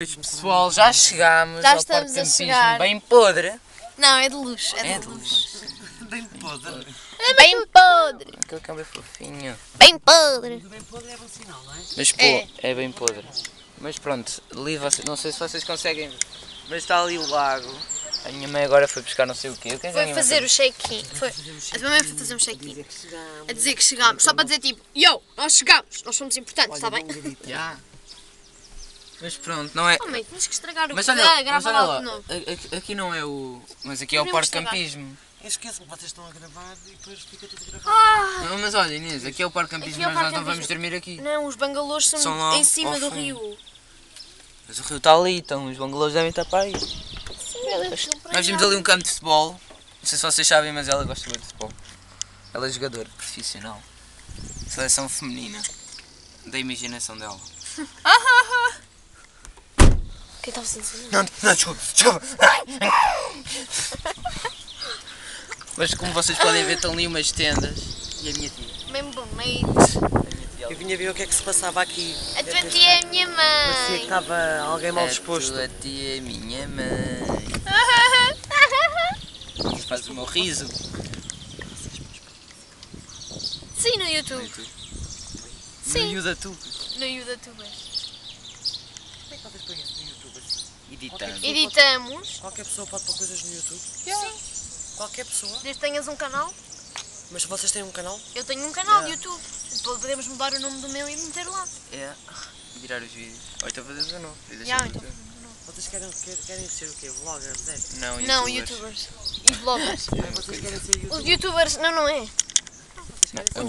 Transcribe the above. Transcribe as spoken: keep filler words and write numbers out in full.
Pois pessoal, já chegámos já ao porcampismo bem podre. Não, é de luz, é de, é de luz. luz. Bem podre. Bem podre. Aquele câmbio é fofinho. Bem podre. Bem podre é bom sinal, não é? Mas pô, é, é bem podre. Mas pronto, ali vocês, não sei se vocês conseguem ver, mas está ali o lago. A minha mãe agora foi buscar não sei o quê. O que é que foi fazer o shake-in. Foi. A minha mãe foi fazer um shake-in. A dizer que chegámos. Só para dizer tipo, yo, nós chegámos, nós somos importantes, está bem? Mas pronto, não é... Oh, mãe, tens que estragar o mas que olha, dá, grava mas olha lá, aqui, aqui não é o... Mas aqui é o parcampismo. Eu esqueço que vocês estão a gravar e depois fica tudo gravado. Ah. Não, mas olha Inês, aqui é o parcampismo, é mas nós não vamos dormir aqui. Não, os bangalôs são, são em cima do rio. Mas o rio está ali, então os bangalôs devem estar para aí. Sim, mas, nós vimos ali um campo de futebol, não sei se vocês sabem, mas ela gosta muito de futebol. Ela é jogadora profissional, seleção feminina, da imaginação dela. Não, não, desculpa, desculpa. Mas como vocês podem ver, estão ali umas tendas e a minha tia. Mesmo bonito. Eu vinha ver o que é que se passava aqui. A tua tia é a minha mãe. Parecia que estava alguém mal disposto. A tua tia é minha mãe. Faz o meu riso. Sim, no YouTube. Sim. No YouTube. No YouTube. Editamos. Editamos. Qualquer pessoa pode pôr coisas no YouTube? Yeah. Sim. Qualquer pessoa? Desde que tenhas um canal. Mas vocês têm um canal? Eu tenho um canal yeah. de YouTube. Podemos mudar o nome do meu e meter lá. É. Yeah. Virar os vídeos. Ou então fazemos o novo. Yeah, então vocês querem, querem ser o quê? Vloggers, é? Não, youtubers. Não, youtubers. E vloggers. Vocês querem ser youtubers? Os youtubers, não, não é. Não,